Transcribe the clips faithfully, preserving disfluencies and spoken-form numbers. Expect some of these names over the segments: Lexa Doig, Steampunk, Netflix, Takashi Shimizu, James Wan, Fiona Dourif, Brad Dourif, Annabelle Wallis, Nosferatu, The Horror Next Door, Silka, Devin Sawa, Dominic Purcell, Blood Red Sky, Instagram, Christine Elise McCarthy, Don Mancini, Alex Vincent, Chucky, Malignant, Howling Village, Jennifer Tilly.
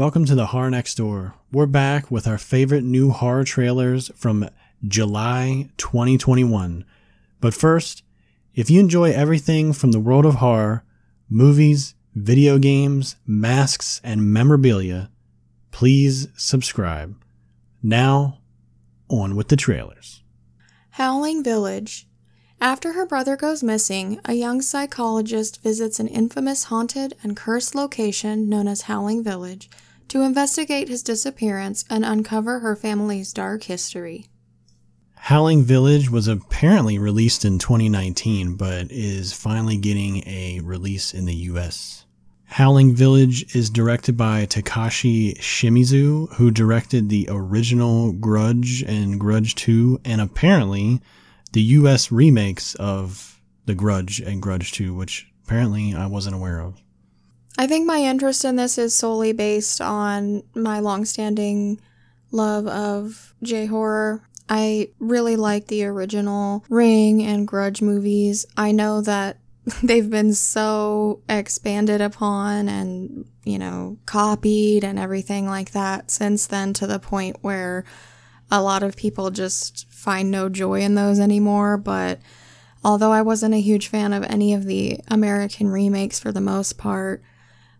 Welcome to The Horror Next Door. We're back with our favorite new horror trailers from July twenty twenty-one. But first, if you enjoy everything from the world of horror, movies, video games, masks, and memorabilia, please subscribe. Now, on with the trailers. Howling Village. After her brother goes missing, a young psychologist visits an infamous haunted and cursed location known as Howling Village to investigate his disappearance and uncover her family's dark history. Howling Village was apparently released in twenty nineteen, but is finally getting a release in the U S. Howling Village is directed by Takashi Shimizu, who directed the original Grudge and Grudge two, and apparently the U S remakes of The Grudge and Grudge two, which apparently I wasn't aware of. I think my interest in this is solely based on my longstanding love of J-horror. I really like the original Ring and Grudge movies. I know that they've been so expanded upon and, you know, copied and everything like that since then, to the point where a lot of people just find no joy in those anymore. But although I wasn't a huge fan of any of the American remakes for the most part,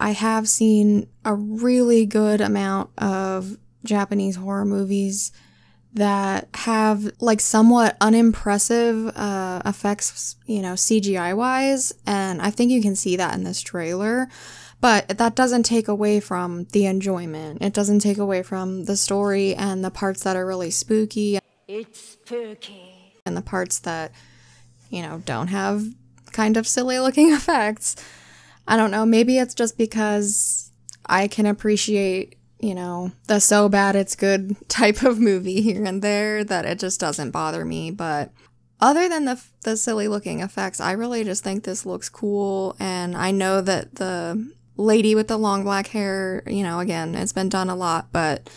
I have seen a really good amount of Japanese horror movies that have like somewhat unimpressive uh, effects, you know, C G I wise. And I think you can see that in this trailer. But that doesn't take away from the enjoyment. It doesn't take away from the story and the parts that are really spooky. It's spooky. And the parts that, you know, don't have kind of silly looking effects. I don't know, maybe it's just because I can appreciate, you know, the so bad it's good type of movie here and there that it just doesn't bother me. But other than the, the silly looking effects, I really just think this looks cool. And I know that the lady with the long black hair, you know, again, it's been done a lot, but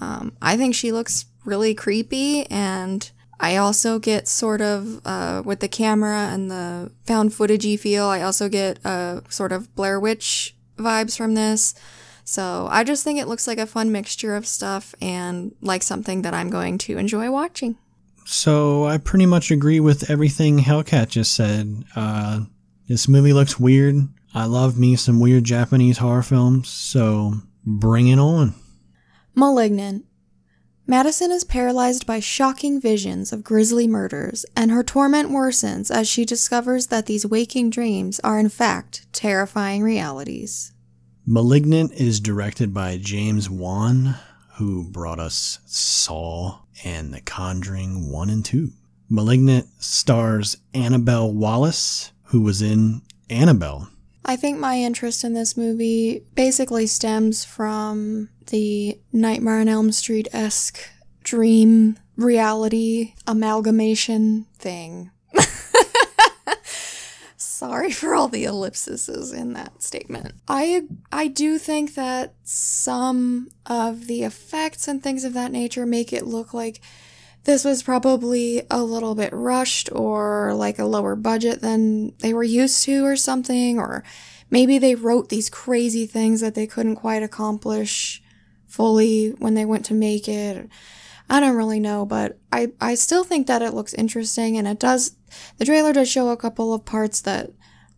um, I think she looks really creepy. And I also get sort of, uh, with the camera and the found footagey feel, I also get a sort of Blair Witch vibes from this. So I just think it looks like a fun mixture of stuff and like something that I'm going to enjoy watching. So I pretty much agree with everything Hellcat just said. Uh, this movie looks weird. I love me some weird Japanese horror films, so bring it on. Malignant. Madison is paralyzed by shocking visions of grisly murders, and her torment worsens as she discovers that these waking dreams are in fact terrifying realities. Malignant is directed by James Wan, who brought us Saw and The Conjuring one and two. Malignant stars Annabelle Wallis, who was in Annabelle. I think my interest in this movie basically stems from the Nightmare on Elm Street-esque dream reality amalgamation thing. Sorry for all the ellipses in that statement. I I do think that some of the effects and things of that nature make it look like this was probably a little bit rushed, or like a lower budget than they were used to or something, or maybe they wrote these crazy things that they couldn't quite accomplish fully when they went to make it. I don't really know, but I, I still think that it looks interesting, and it does, the trailer does show a couple of parts that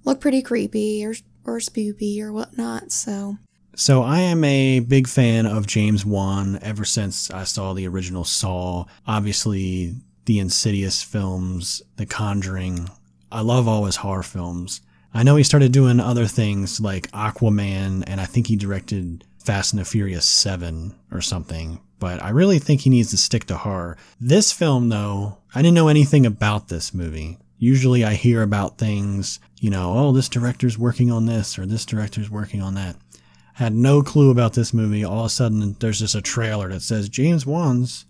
look pretty creepy or, or spoopy or whatnot, so. So I am a big fan of James Wan ever since I saw the original Saw. Obviously, the Insidious films, The Conjuring. I love all his horror films. I know he started doing other things like Aquaman, and I think he directed Fast and the Furious seven or something. But I really think he needs to stick to horror. This film, though, I didn't know anything about this movie. Usually I hear about things, you know, oh, this director's working on this or this director's working on that. Had no clue about this movie. All of a sudden, there's just a trailer that says James Wan's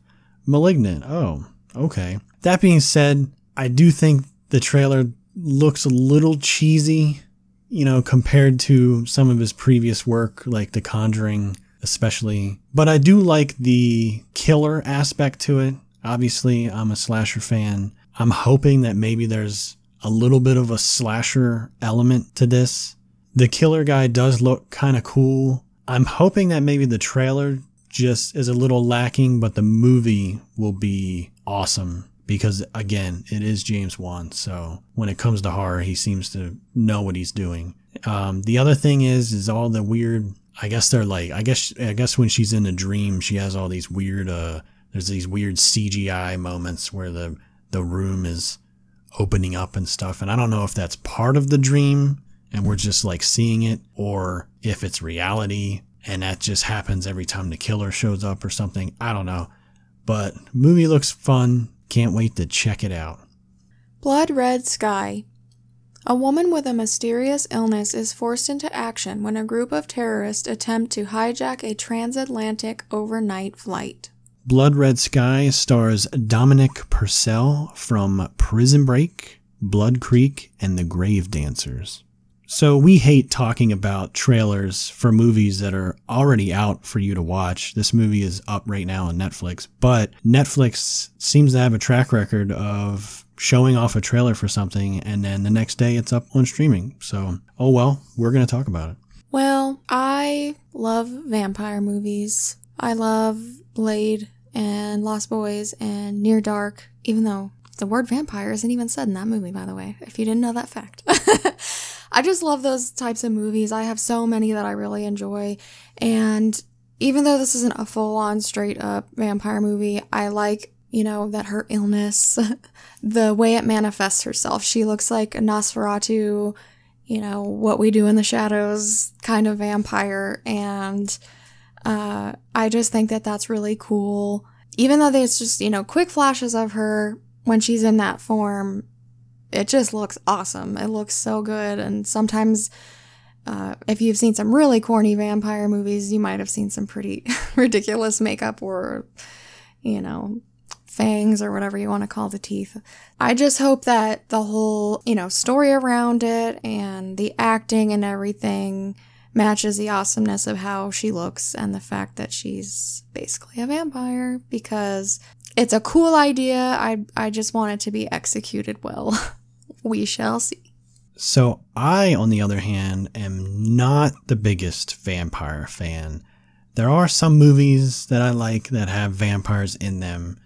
Malignant. Oh, okay. That being said, I do think the trailer looks a little cheesy, you know, compared to some of his previous work, like The Conjuring especially. But I do like the killer aspect to it. Obviously, I'm a slasher fan. I'm hoping that maybe there's a little bit of a slasher element to this. The killer guy does look kind of cool. I'm hoping that maybe the trailer just is a little lacking, but the movie will be awesome because, again, it is James Wan. So when it comes to horror, he seems to know what he's doing. Um, the other thing is, is all the weird, I guess they're like, I guess, I guess when she's in a dream, she has all these weird, uh, there's these weird C G I moments where the, the room is opening up and stuff. And I don't know if that's part of the dream and we're just like seeing it, or if it's reality and that just happens every time the killer shows up or something. I don't know. But movie looks fun. Can't wait to check it out. Blood Red Sky. A woman with a mysterious illness is forced into action when a group of terrorists attempt to hijack a transatlantic overnight flight. Blood Red Sky stars Dominic Purcell from Prison Break, Blood Creek, and The Grave Dancers. So we hate talking about trailers for movies that are already out for you to watch. This movie is up right now on Netflix, but Netflix seems to have a track record of showing off a trailer for something and then the next day it's up on streaming. So, oh well, we're going to talk about it. Well, I love vampire movies. I love Blade and Lost Boys and Near Dark, even though the word vampire isn't even said in that movie, by the way, if you didn't know that fact. I just love those types of movies. I have so many that I really enjoy. And even though this isn't a full-on, straight-up vampire movie, I like, you know, that her illness, the way it manifests herself. She looks like a Nosferatu, you know, What We Do in the Shadows kind of vampire. And uh, I just think that that's really cool. Even though there's just, you know, quick flashes of her when she's in that form, it just looks awesome. It looks so good. And sometimes uh, if you've seen some really corny vampire movies, you might have seen some pretty ridiculous makeup or, you know, fangs or whatever you want to call the teeth. I just hope that the whole, you know, story around it and the acting and everything matches the awesomeness of how she looks and the fact that she's basically a vampire, because it's a cool idea. I, I just want it to be executed well. We shall see. So I, on the other hand, am not the biggest vampire fan. There are some movies that I like that have vampires in them,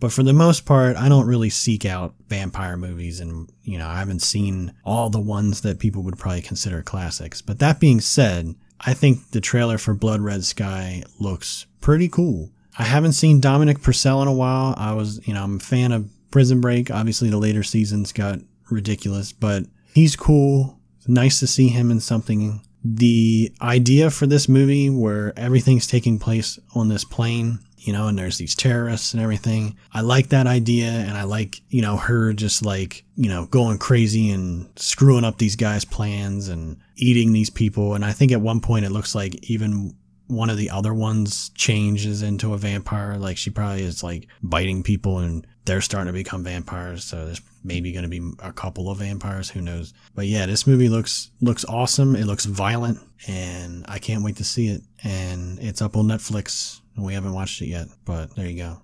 but for the most part, I don't really seek out vampire movies, and, you know, I haven't seen all the ones that people would probably consider classics. But that being said, I think the trailer for Blood Red Sky looks pretty cool. I haven't seen Dominic Purcell in a while. I was, you know, I'm a fan of Prison Break. Obviously, the later seasons got ridiculous, but he's cool. It's nice to see him in something. The idea for this movie where everything's taking place on this plane, you know, and there's these terrorists and everything. I like that idea, and I like, you know, her just like, you know, going crazy and screwing up these guys' plans and eating these people. And I think at one point it looks like even one of the other ones changes into a vampire. Like she probably is like biting people and they're starting to become vampires. So there's maybe going to be a couple of vampires. Who knows? But yeah, this movie looks, looks awesome. It looks violent and I can't wait to see it. And it's up on Netflix and we haven't watched it yet, but there you go.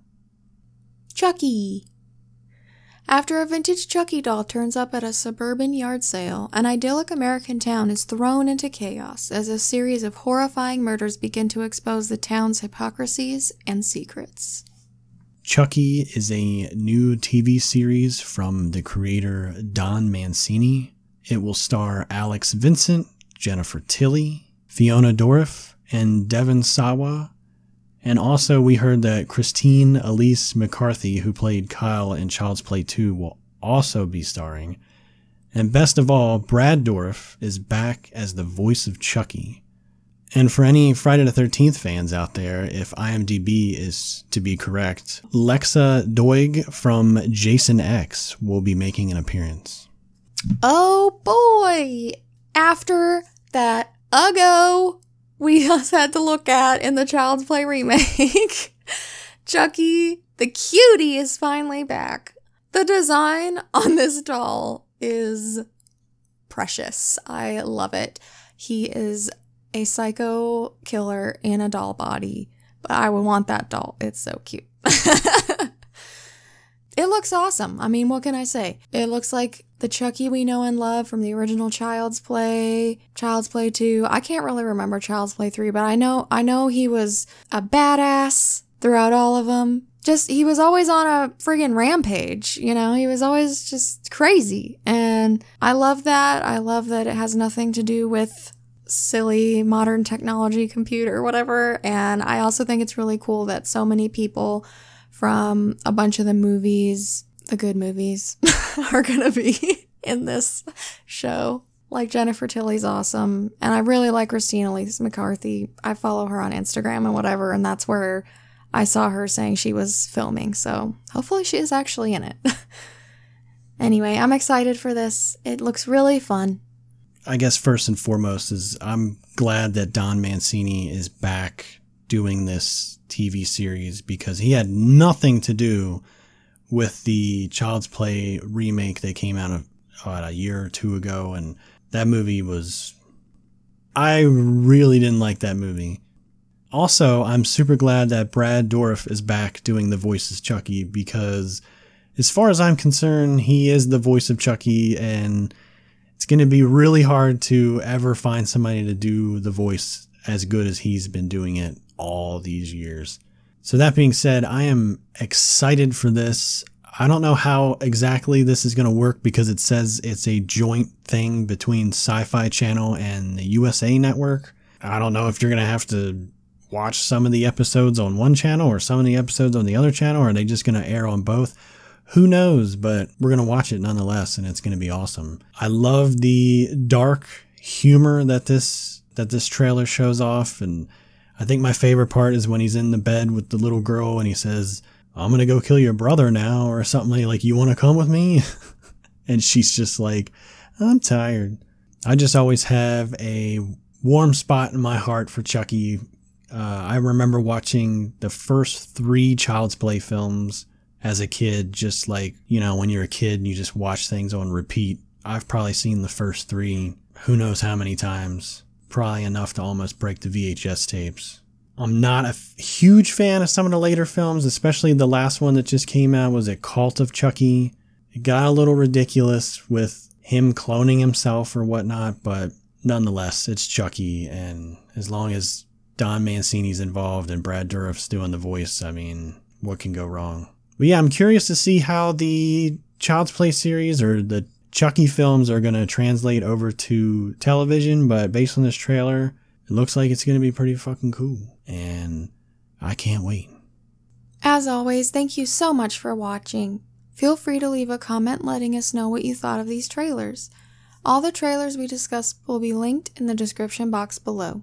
Chucky. After a vintage Chucky doll turns up at a suburban yard sale, an idyllic American town is thrown into chaos as a series of horrifying murders begin to expose the town's hypocrisies and secrets. Chucky is a new T V series from the creator Don Mancini. It will star Alex Vincent, Jennifer Tilly, Fiona Dourif, and Devin Sawa. And also, we heard that Christine Elise McCarthy, who played Kyle in Child's Play two, will also be starring. And best of all, Brad Dourif is back as the voice of Chucky. And for any Friday the thirteenth fans out there, if I M D B is to be correct, Lexa Doig from Jason X will be making an appearance. Oh boy! After that Uggo we just had to look at in the Child's Play remake. Chucky, the cutie, is finally back. The design on this doll is precious. I love it. He is a psycho killer in a doll body, but I would want that doll. It's so cute. It looks awesome. I mean, what can I say? It looks like the Chucky we know and love from the original Child's Play, Child's Play two. I can't really remember Child's Play three, but I know I know he was a badass throughout all of them. Just, he was always on a friggin' rampage, you know? He was always just crazy. And I love that. I love that it has nothing to do with silly modern technology, computer, whatever. And I also think it's really cool that so many people from a bunch of the movies, the good movies, are gonna be in this show. Like, Jennifer Tilly's awesome. And I really like Christine Elise McCarthy. I follow her on Instagram and whatever, and that's where I saw her saying she was filming, so hopefully she is actually in it. Anyway, I'm excited for this. It looks really fun. I guess first and foremost is I'm glad that Don Mancini is back doing this T V series, because he had nothing to do with the Child's Play remake that came out of, oh, a year or two ago, and that movie was... I really didn't like that movie. Also, I'm super glad that Brad Dourif is back doing the voice of Chucky, because as far as I'm concerned, he is the voice of Chucky, and it's going to be really hard to ever find somebody to do the voice as good as he's been doing it all these years. So that being said, I am excited for this. I don't know how exactly this is going to work, because it says it's a joint thing between Sci-Fi Channel and the U S A Network. I don't know if you're going to have to watch some of the episodes on one channel or some of the episodes on the other channel, or are they just going to air on both? Who knows, but we're going to watch it nonetheless, and it's going to be awesome. I love the dark humor that this that this trailer shows off, and I think my favorite part is when he's in the bed with the little girl and he says, "I'm going to go kill your brother now," or something like, "You want to come with me?" And she's just like, "I'm tired." I just always have a warm spot in my heart for Chucky. Uh, I remember watching the first three Child's Play films as a kid, just like, you know, when you're a kid and you just watch things on repeat. I've probably seen the first three who knows how many times, probably enough to almost break the V H S tapes. I'm not a f huge fan of some of the later films, especially the last one that just came out was A Cult of Chucky. It got a little ridiculous with him cloning himself or whatnot, but nonetheless, it's Chucky, and as long as Don Mancini's involved and Brad Dourif's doing the voice, I mean, what can go wrong? But yeah, I'm curious to see how the Child's Play series or the Chucky films are going to translate over to television, but based on this trailer, it looks like it's going to be pretty fucking cool, and I can't wait. As always, thank you so much for watching. Feel free to leave a comment letting us know what you thought of these trailers. All the trailers we discussed will be linked in the description box below.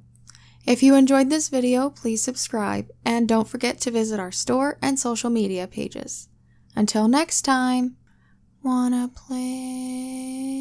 If you enjoyed this video, please subscribe, and don't forget to visit our store and social media pages. Until next time, wanna play?